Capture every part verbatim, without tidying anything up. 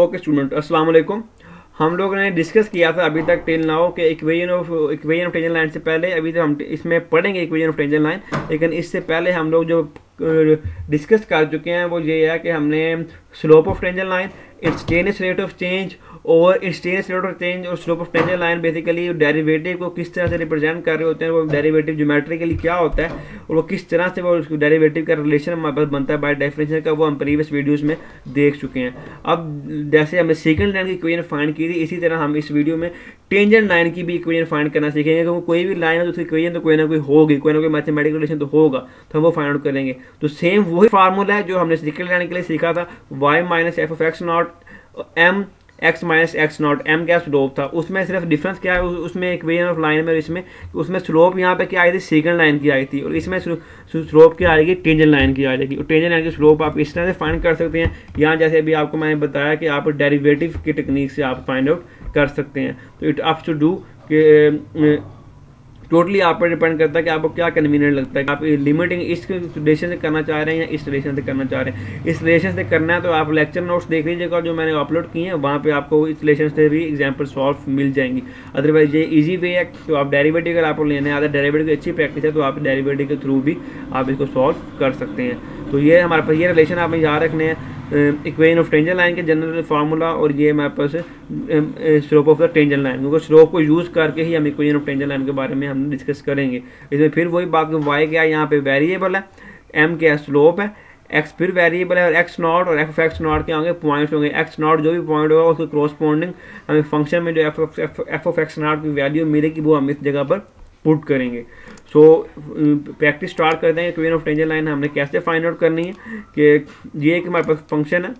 Okay student, अस्सलाम वालेकुम। हम लोग ने डिस्कस किया था अभी तक टेल नाउ के equation of equation of tangent line से पहले, अभी तो हम इसमें पढ़ेंगे इक्वेशन ऑफ टेंजेंट लाइन, लेकिन इससे पहले हम लोग जो डिस्कस कर चुके हैं वो ये है कि हमने slope of tangent line, instantaneous rate of change और इंस्टेनियस रेट ऑफ चेंज और slope of tangent line basically derivative को किस तरह से रिप्रेजेंट कर रहे होते हैं, वो डेरिवेटिव ज्योमेट्रिकली क्या होता है और वो किस तरह से वो उसको डेरिवेटिव का रिलेशन हमारे पास बनता है बाय डेफिनेशन का, वो हम प्रीवियस वीडियोस में देख चुके हैं। अब जैसे हमने सेकंड लाइन की इक्वेशन फाइंड की थी, इसी तरह हम इस वीडियो में टेंजेंट लाइन की भी इक्वेशन फाइंड करना सीखेंगे, क्योंकि कोई भी लाइन है तो उसकी इक्वेशन तो कोई ना कोई होगी, कोई ना कोई मैथमेटिकल रिलेशन तो होगा, तो हम वो फाइंड आउट करेंगे। तो सेम वही फार्मूला है जो हमने सेकंड लाइन के लिए सीखा था, Y minus F of x not M x minus x not m क्या स्लोप था, उसमें सिर्फ डिफरेंस क्या है उसमें इक्वेशन ऑफ लाइन में, इसमें उसमें स्लोप यहाँ पे क्या आई थी, सेकंड लाइन की आई थी, और इसमें स्लोप क्या आएगी, टेंजेंट लाइन की आ जाएगी। और टेंजेंट लाइन की स्लोप आप इस तरह से फाइंड कर सकते हैं, यहाँ जैसे अभी आपको मैंने बताया कि आप डेरिवेटिव की टेक्निक से आप फाइंड आउट कर सकते हैं। तो इट अप टू डू के टोटली आप पर डिपेंड करता है कि आपको क्या कन्वीनियंट लगता है, आप लिमिटिंग इस रिलेशन से करना चाह रहे हैं या इस रिलेशन से करना चाह रहे हैं। इस रिलेशन से करना है तो आप लेक्चर नोट्स देख लीजिएगा जो मैंने अपलोड किए हैं, वहाँ पे आपको इस रिलेशन से भी एग्जांपल सॉल्व मिल जाएंगी। अदरवाइज ये इजी वे है, तो आप डेरिवेटिव अगर आपको लेने आता है, डेरिवेटिव की अच्छी प्रैक्टिस है तो आप डेरिवेटिव के थ्रू भी आप इसको सॉल्व कर सकते हैं। तो ये हमारे पास ये रिलेशन आपने याद रखने हैं, इक्वेशन ऑफ टेंजेंट लाइन के जनरल फार्मूला, और ये हमारे पास slope of the tangent line, क्योंकि स्लोप को यूज़ करके ही हम इक्वेशन ऑफ टेंजेंट लाइन के बारे में हम डिस्कस करेंगे। इसमें फिर वही बात, वाई क्या यहाँ पे वेरिएबल है, एम क्या स्लोप है, एक्स फिर वेरिएबल है, और एक्स नॉट और एफ ऑफ एक्स नॉट क्या होंगे, पॉइंट्स होंगे। एक्स नॉट जो भी पॉइंट होगा उसको क्रॉसपॉन्डिंग हमें फंक्शन में जो एफ ऑफ एक्स नॉट की वैल्यू मिलेगी वो हम इस जगह पर पुट करेंगे। सो प्रैक्टिस स्टार्ट करते हैं, इक्वेशन ऑफ टेंजेंट लाइन हमने कैसे फाइंड आउट करनी है कि ये एक हमारे पास फंक्शन है,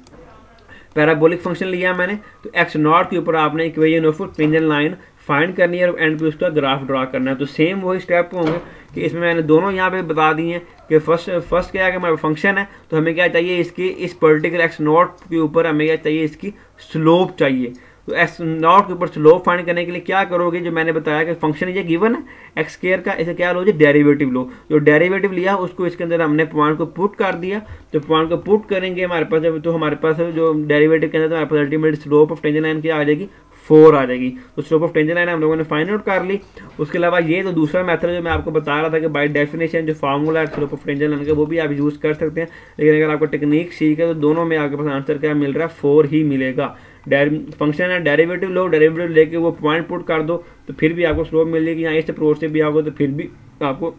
पैराबोलिक फंक्शन लिया मैंने, तो एक्स नॉट के ऊपर आपने equation of tangent line find करनी है और एंड पे उसका ग्राफ ड्रा करना है। तो सेम वही स्टेप होंगे कि इसमें मैंने दोनों यहाँ पे बता दिए हैं कि फर्स्ट फर्स्ट क्या है कि हमारा फंक्शन है तो हमें क्या चाहिए, इसकी इस पर्टिकुलर एक्स नॉट के ऊपर हमें क्या चाहिए, इसकी स्लोप चाहिए। तो एक्स नॉट के ऊपर स्लोप फाइंड करने के लिए क्या करोगे, जो मैंने बताया कि फंक्शन ये गिवन है एक्स स्क्वायर का, इसे क्या लो जी डेरिवेटिव लो, जो डेरिवेटिव लिया उसको इसके अंदर हमने पॉइंट को पुट कर दिया। तो पॉइंट को पुट करेंगे हमारे पास, तो हमारे पास जो डेरिवेटिव के अंदर तो हमारे पास ultimate slope of tangent line क्या आ जाएगी, फोर आ जाएगी। तो स्लोप ऑफ टेंजेंट लाइन हम लोगों ने फाइंड आउट कर ली। उसके अलावा ये तो दूसरा मेथड जो मैं आपको बता रहा था कि बाय डेफिनेशन जो फार्मूला है स्लोप ऑफ टेंजेंट लाइन का वो भी आप यूज़ कर सकते हैं, लेकिन अगर आपको टेक्निक सीख है तो दोनों में आपके पास आंसर क्या मिल रहा है, फोर ही मिलेगा। फंक्शन है, डेरिवेटिव लो, डेरिवेटिव लेके वो पॉइंट पुट कर दो तो फिर भी आपको स्लोप मिलेगी, यहाँ इस अप्रोच से भी आओगे तो फिर भी आपको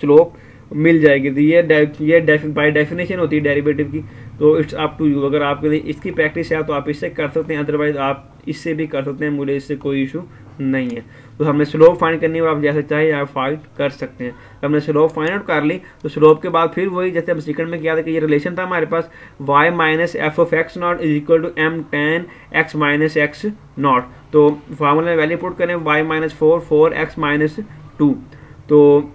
स्लोप मिल जाएगी। तो ये ये बाय डेफिनेशन होती है डेरिवेटिव की। तो इट्स अप टू यू, अगर आपके लिए इसकी प्रैक्टिस है तो आप इससे कर सकते हैं, अदरवाइज आप इससे भी कर सकते हैं, मुझे इससे कोई इशू नहीं है। तो हमने स्लोप फाइंड करनी है, आप जैसे चाहे आप फाइंड कर सकते हैं। तो हमने स्लोप फाइंड आउट कर ली। तो स्लोप के बाद फिर वही जैसे हम सेकंड में किया था कि ये रिलेशन था हमारे पास, y minus F of x naught is equal to m ten x minus x naught. तो फार्मूला में वैल्यू पुट करें, y minus four four x minus two. तो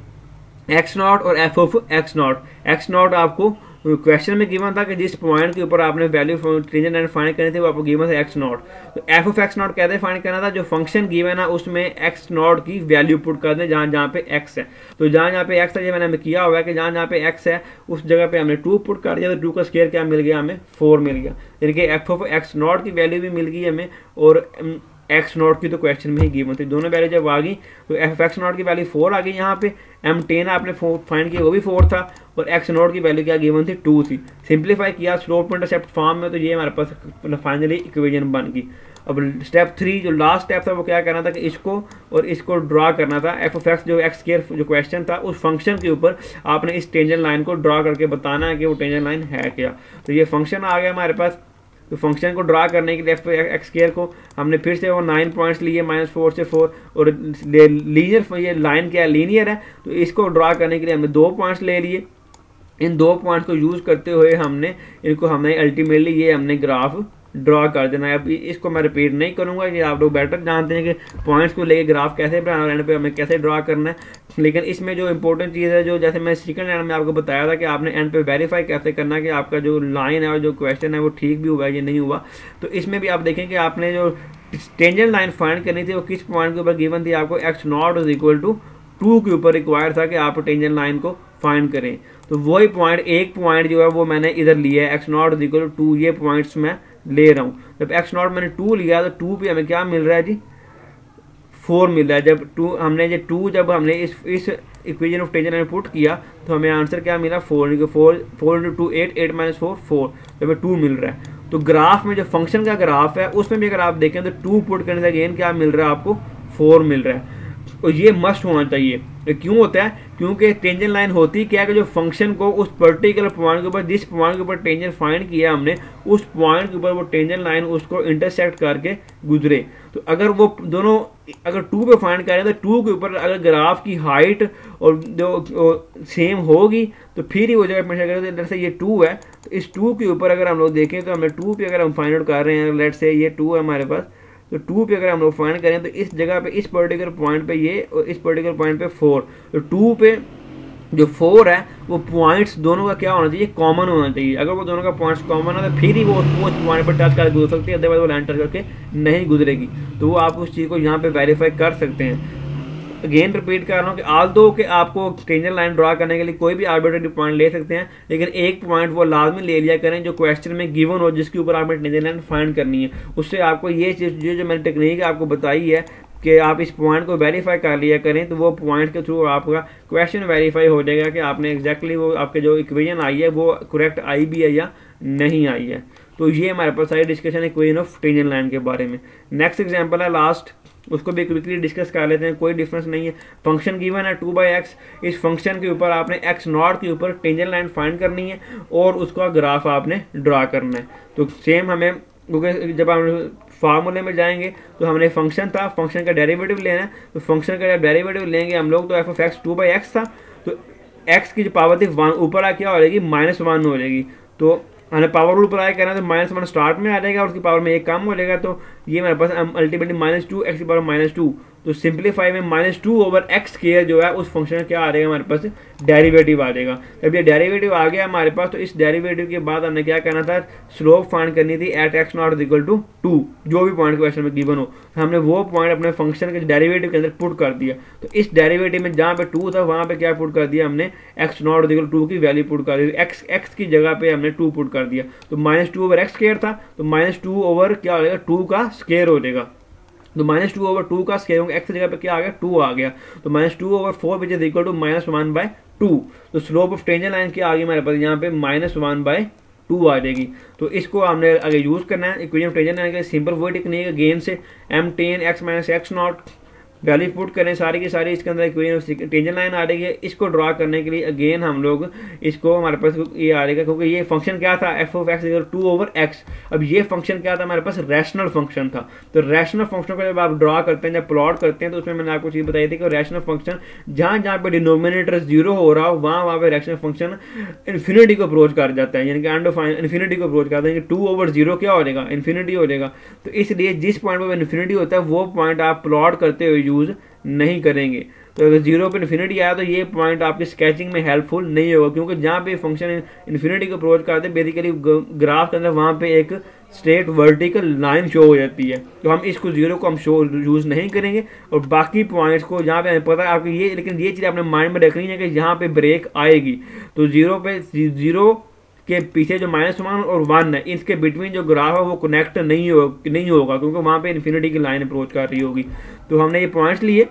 एक्स नॉट और F of x naught, x naught आपको question में given था कि जिस पॉइंट के ऊपर आपने वैल्यू टेंजेंट लाइन फाइंड करनी थी वो आपको गिवन था एक्स नॉट। तो एफ ऑफ एक्स नॉट कैसे फाइंड करना था, जो फंक्शन गिवन है उसमें एक्स नॉट की वैल्यू पुट कर दें जहाँ जहाँ पे एक्स है। तो जहाँ जहाँ पे एक्स है, ये मैंने हमें किया हुआ है कि जहाँ जहाँ पे एक्स है उस जगह पे हमने टू पुट कर दिया, तो टू का स्क्वायर क्या मिल गया हमें, फोर मिल गया, यानी कि एफ ऑफ एक्स नॉट की वैल्यू भी मिल गई हमें और एक्स नॉट की तो क्वेश्चन में ही गिवन थी। दोनों वैल्यू जब आ गई तो एफ ऑफ एक्स नॉट की वैल्यू फोर आ गई, यहाँ पे एम टेन आपने फाइंड किया वो भी फोर था और एक्स नॉट की वैल्यू क्या गिवन थी, टू थी। सिंप्लीफाई किया स्लोप इंटरसेप्ट फॉर्म में, तो ये हमारे पास फाइनली इक्वेशन बन गई। अब स्टेप थ्री जो लास्ट स्टेप था वो क्या करना था कि इसको और इसको ड्रा करना था, एफ ऑफ एक्स जो एक्स स्क्वायर जो क्वेश्चन था उस फंक्शन के ऊपर आपने इस टेंजेंट लाइन को ड्रा करके बताना है कि वो टेंजेंट लाइन है क्या। तो ये फंक्शन आ गया हमारे पास, तो फंक्शन को ड्रा करने के लिए एफ एक्स स्क्वायर को हमने फिर से वो नाइन पॉइंट्स लिए, माइनस फोर से फोर, और लीनियर ये लाइन क्या है, लीनियर है, तो इसको ड्रा करने के लिए हमने दो पॉइंट्स ले लिए। इन दो पॉइंट्स को यूज़ करते हुए हमने इनको हमने अल्टीमेटली ये हमने ग्राफ ड्रा कर देना है। अब इसको मैं रिपीट नहीं करूँगा, ये आप लोग बेटर जानते हैं कि पॉइंट्स को लेके ग्राफ कैसे बनाना और एंड पे हमें कैसे ड्रा करना है। लेकिन इसमें जो इंपॉर्टेंट चीज़ है, जो जैसे मैं सेकंड एंड में आपको बताया था कि आपने एंड पे वेरीफाई कैसे करना है कि आपका जो लाइन है और जो क्वेश्चन है वो ठीक भी हुआ है या नहीं हुआ। तो इसमें भी आप देखें कि आपने जो टेंजेंट लाइन फाइंड करनी थी वो किस पॉइंट के ऊपर गिवन थी, आपको x naught is equal to two के ऊपर रिक्वायर था कि आप टेंजेंट लाइन को फाइंड करें। तो वही पॉइंट, एक पॉइंट जो है वो मैंने इधर लिया है, x naught is equal to two, ये पॉइंट्स मैं ले रहा हूँ। जब एक्स नॉट मैंने टू लिया तो टू पे हमें क्या मिल रहा है जी, फोर मिल रहा है। जब टू हमने ये टू जब हमने इस इस इक्वेशन ऑफ टेंजेंट में पुट किया तो हमें आंसर क्या मिला, four. Four four into two eight, eight minus four four, तो हमें टू मिल रहा है। तो ग्राफ में जो फंक्शन का ग्राफ है उसमें भी अगर आप देखें तो टू पुट करने से अगेन क्या मिल रहा है आपको, फोर मिल रहा है। और ये मस्ट होना चाहिए। ये क्यों होता है, क्योंकि टेंजेंट लाइन होती क्या है कि जो फंक्शन को उस पर्टिकुलर पॉइंट के ऊपर, जिस पॉइंट के ऊपर टेंजेंट फाइंड किया हमने, उस पॉइंट के ऊपर वो टेंजेंट लाइन उसको इंटरसेक्ट करके गुजरे। तो अगर वो दोनों अगर टू पे फाइंड करें तो टू के ऊपर अगर ग्राफ की हाइट और जो सेम होगी तो फिर ही वो जगह मेंशन करें। जैसे ये टू है तो इस टू के ऊपर अगर हम लोग देखें तो हमने टू पे अगर हम फाइंड आउट कर रहे हैं, लेट्स से ये टू है हमारे पास, तो टू पे अगर हम लोग फाइंड करें तो इस जगह पे इस पर्टिकुलर पॉइंट पे ये और इस पर्टिकुलर पॉइंट पे फोर, तो टू पे जो फोर है वो पॉइंट्स दोनों का क्या होना चाहिए, कॉमन होना चाहिए। अगर वो दोनों का पॉइंट्स कॉमन है तो फिर ही वो उस पॉइंट पर टच करके गुजर सकती है, अदरवाइज वो लाइन टच करके नहीं गुजरेगी। तो वो आप उस चीज़ को यहाँ पर वेरीफाई कर सकते हैं। अगेन रिपीट कर रहा हूँ कि आल दो कि आपको टेंजेंट लाइन ड्रा करने के लिए कोई भी आर्बिट्रेरी पॉइंट ले सकते हैं, लेकिन एक पॉइंट वो लाजमी ले लिया करें जो क्वेश्चन में गिवन हो, जिसके ऊपर आपने टेंजेंट लाइन फाइंड करनी है। उससे आपको ये चीज़ जो जो मैंने टेक्निक आपको बताई है कि आप इस पॉइंट को वेरीफाई कर लिया करें, तो वो पॉइंट के थ्रू आपका क्वेश्चन वेरीफाई हो जाएगा कि आपने एग्जैक्टली exactly वो आपके जो इक्वेशन आई है वो करेक्ट आई भी है या नहीं आई है। तो ये हमारे पास सारी discussion equation of tangent line के बारे में। नेक्स्ट एग्जाम्पल है लास्ट, उसको भी क्विकली डिस्कस कर लेते हैं, कोई डिफरेंस नहीं है। फंक्शन गिवन है टू बाई एक्स, इस फंक्शन के ऊपर आपने एक्स नॉट के ऊपर टेंजेंट लाइन फाइंड करनी है और उसका ग्राफ आपने ड्रा करना है। तो सेम हमें, क्योंकि जब हम फार्मूले में जाएंगे तो हमने फंक्शन था, फंक्शन का डेरिवेटिव लेना है, तो फंक्शन का जब डेरिवेटिव लेंगे हम लोग तो F of x two by x था, तो एक्स की जो पावर थी वन ऊपर आ क्या हो जाएगी, माइनस वन हो जाएगी। तो हमें पावर रूल पर आया करना है तो माइनस वन स्टार्ट में आ जाएगा और उसकी पावर में एक कम हो जाएगा, तो ये मेरे पास अल्टीमेटली माइनस टू एक्स की पावर माइनस टू। तो सिंप्लीफाई में minus two over x square जो है उस फंक्शन क्या आ जाएगा हमारे पास, डेरिवेटिव आ जाएगा। जब ये डेरिवेटिव आ गया हमारे पास तो इस डेरिवेटिव के बाद हमने क्या करना था, स्लोप फाइंड करनी थी at x naught equal to two, जो भी पॉइंट क्वेश्चन में गिवन हो। तो हमने वो पॉइंट अपने फंक्शन के डेरिवेटिव के अंदर पुट कर दिया। तो इस डेरिवेटिव में जहाँ पे टू था वहाँ पे क्या पुट कर दिया हमने, एक्स नॉट इक्वल टू की वैल्यू पुट कर दी, एक्स एक्स की जगह पे हमने टू पुट कर दिया। तो minus two over x square था, तो माइनस टू ओवर क्या हो जाएगा, टू का स्क्वायर हो जाएगा। तो माइनस टू ओवर टू का स्क्वायर होगा, एक्स की जगह पे क्या आ गया, टू आ गया। तो minus two over four which is equal to minus one by two. तो स्लोप ऑफ टेंजेंट लाइन क्या आ गई हमारे पास, यहाँ पे माइनस वन बाय टू आ जाएगी। तो इसको हमने अगर यूज़ करना है इक्वेशन ऑफ टेंजेंट लाइन के लिए, सिंपल वो टेक्निक गेन से m ten x minus x naught value put करें सारी की सारी, इसके अंदर इक्वेशन ऑफ टेंजेंट लाइन आ रही है। इसको ड्रा करने के लिए अगेन हम लोग इसको हमारे पास ये आ रहेगा, क्योंकि ये फंक्शन क्या था, f of x equal to over x. अब ये फंक्शन क्या था हमारे पास, रैशनल फंक्शन था। तो रैशनल फंक्शन को जब आप ड्रा करते हैं, जब प्लॉट करते हैं, तो उसमें मैंने आपको चीज़ बताई थी कि रैशनल फंक्शन जहाँ जहाँ पर डिनोमिनेटर जीरो हो रहा हो वहाँ वहाँ पर रैशनल फंक्शन इन्फिनिटी को अप्रोच कर जाता है, यानी कि एंड ऑफ इन्फिनिटी को अप्रोच करता है। टू ओवर जीरो क्या हो जाएगा, इन्फिनिटी हो जाएगा। तो इसलिए जिस पॉइंट पर इन्फिनिटी होता है वो पॉइंट आप प्लॉट करते हुए यूज नहीं करेंगे। तो अगर जीरो पे इन्फिनिटी आया तो ये पॉइंट आपके स्केचिंग में हेल्पफुल नहीं होगा, क्योंकि जहाँ पे फंक्शन इन्फिनिटी को अप्रोच करते हैं बेसिकली ग्राफ के अंदर वहाँ पे एक स्ट्रेट वर्टिकल लाइन शो हो जाती है। तो हम इसको जीरो को हम शो यूज़ नहीं करेंगे और बाकी पॉइंट्स को जहाँ पे पता है आपको ये, लेकिन ये चीज़ आपने माइंड में रखनी है कि यहाँ पे ब्रेक आएगी। तो जीरो पे जीरो के पीछे जो माइनस वन और वन है, इसके बिटवीन जो ग्राफ है वो कनेक्ट नहीं हो नहीं होगा क्योंकि वहाँ पे इन्फिनिटी की लाइन अप्रोच कर रही होगी। तो हमने ये पॉइंट्स लिए,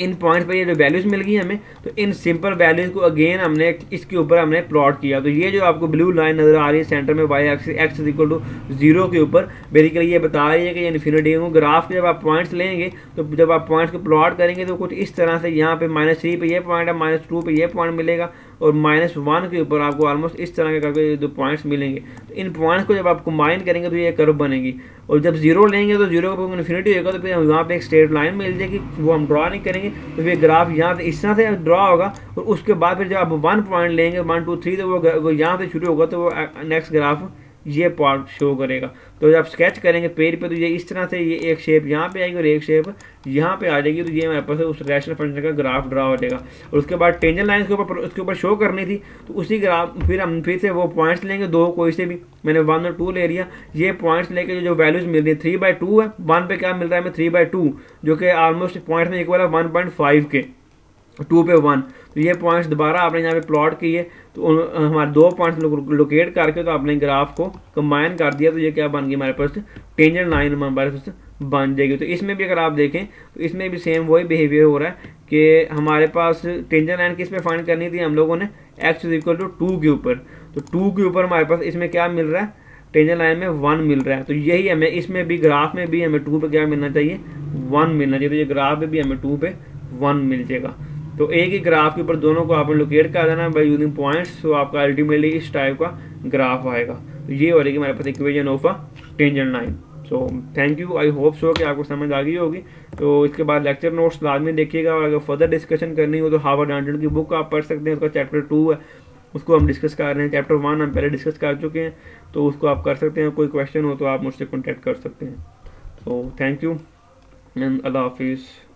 इन पॉइंट्स पर ये जो वैल्यूज मिल गई हमें, तो इन सिंपल वैल्यूज को अगेन हमने इसके ऊपर हमने प्लॉट किया। तो ये जो आपको ब्लू लाइन नजर आ रही है सेंटर में y x x equal to zero के ऊपर, बेसिकली ये बता रही है कि ये इन्फिनिटी को ग्राफ के जब आप पॉइंट्स लेंगे तो जब आप पॉइंट्स को प्लॉट करेंगे तो कुछ इस तरह से, यहाँ पे माइनस थ्री पे ये पॉइंट है, माइनस टू पे ये पॉइंट मिलेगा और माइनस वन के ऊपर आपको ऑलमोस्ट इस तरह के करके दो पॉइंट्स मिलेंगे। तो इन पॉइंट्स को जब आप कंबाइन करेंगे तो ये कर्व बनेगी, और जब जीरो लेंगे तो जीरो का इन्फिनिटी होगा तो फिर वहाँ पे एक स्ट्रेट लाइन मिल जाएगी, वो हम ड्रा नहीं करेंगे। तो फिर ग्राफ यहाँ से इस तरह से ड्रा होगा और उसके बाद फिर जब आप वन पॉइंट लेंगे, वन टू थ्री, तो वो वो यहाँ से शुरू होगा, तो वो नेक्स्ट ग्राफ ये पार्ट शो करेगा। तो जब आप स्केच करेंगे पेज पे तो ये इस तरह से ये एक शेप यहाँ पे आएगी और एक शेप यहाँ पे आ जाएगी। तो ये हमारे पास उस रैशनल फंक्शन का ग्राफ ड्रा हो जाएगा और उसके बाद टेंजेंट लाइन के ऊपर उसके ऊपर शो करनी थी। तो उसी ग्राफ फिर हम फिर से वो पॉइंट्स लेंगे, दो कोई से भी, मैंने वन और टू ले लिया। ये पॉइंट्स लेके जो वैल्यूज मिल रही है, थ्री बाई टू है, वन पे क्या मिल रहा है हमें, थ्री बाई टू, जो कि ऑलमोस्ट पॉइंट में इक्वल है वन पॉइंट फाइव के, टू पे वन। तो ये पॉइंट्स दोबारा आपने यहाँ पे प्लॉट किए, तो हमारे दो पॉइंट्स लोकेट करके तो आपने ग्राफ को कंबाइन कर दिया, तो ये क्या बन गई हमारे पास टेंजेंट लाइन हमारे पास बन जाएगी। तो इसमें भी अगर आप देखें तो इसमें भी सेम वही बिहेवियर हो रहा है कि हमारे पास टेंजेंट लाइन किस पे फाइंड करनी थी हम लोगों ने, x is equal to two के ऊपर। तो टू के ऊपर हमारे पास इसमें क्या मिल रहा है, टेंजेंट लाइन में वन मिल रहा है, तो यही हमें इसमें भी ग्राफ में भी हमें टू पे क्या मिलना चाहिए, वन मिलना चाहिए। तो ये ग्राफ में भी हमें टू पे वन मिल जाएगा। तो एक ही ग्राफ के ऊपर दोनों को आपने लोकेट कर देना बाय यूजिंग पॉइंट्स, तो आपका अल्टीमेटली इस टाइप का ग्राफ आएगा। तो ये हो जाएगी हमारे पास equation of a tangent line. So thank you, I hope so कि आपको समझ आ गई होगी। तो इसके बाद लेक्चर नोट्स लाजमी में देखिएगा, और अगर फर्दर डिस्कशन करनी हो तो हार्वर्ड डांटन की बुक आप पढ़ सकते हैं, उसका चैप्टर टू है उसको हम डिस्कस कर रहे हैं, चैप्टर वन हम पहले डिस्कस कर चुके हैं, तो उसको आप कर सकते हैं। कोई क्वेश्चन हो तो आप मुझसे कॉन्टैक्ट कर सकते हैं। तो थैंक यू एंड अल्लाह हाफिज़।